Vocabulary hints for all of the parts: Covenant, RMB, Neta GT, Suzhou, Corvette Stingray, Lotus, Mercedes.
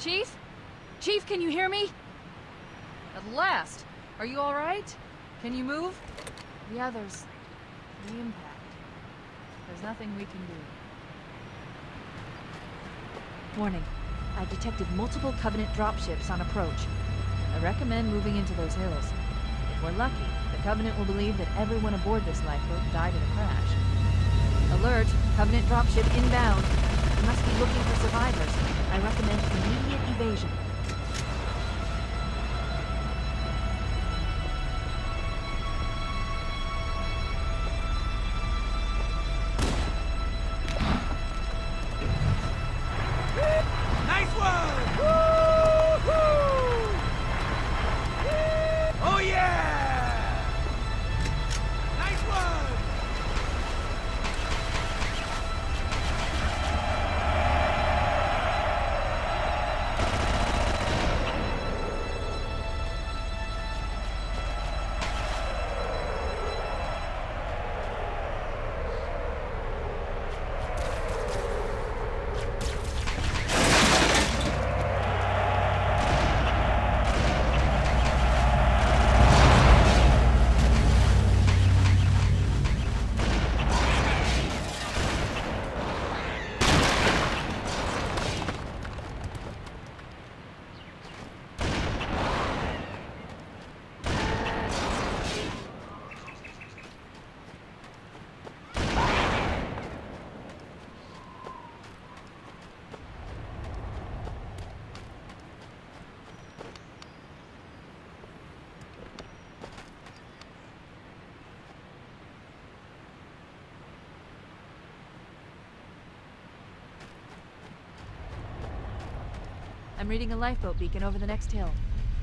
Chief? Chief, can you hear me? At last! Are you all right? Can you move? Yeah, there's the impact. There's nothing we can do. Warning. I've detected multiple Covenant dropships on approach. I recommend moving into those hills. If we're lucky, the Covenant will believe that everyone aboard this lifeboat died in a crash. Alert! Covenant dropship inbound. We must be looking for survivors. I recommend immediate evasion. I'm reading a lifeboat beacon over the next hill.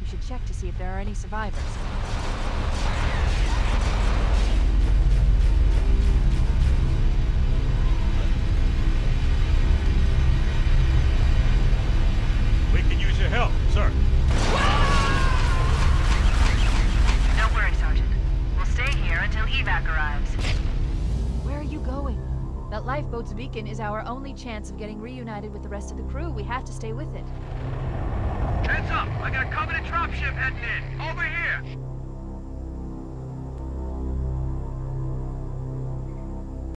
You should check to see if there are any survivors. We can use your help, sir. Don't worry, Sergeant. We'll stay here until evac arrives. Where are you going? That lifeboat's beacon is our only chance of getting reunited with the rest of the crew. We have to stay with it. Heads up! I got a Covenant dropship heading in! Over here!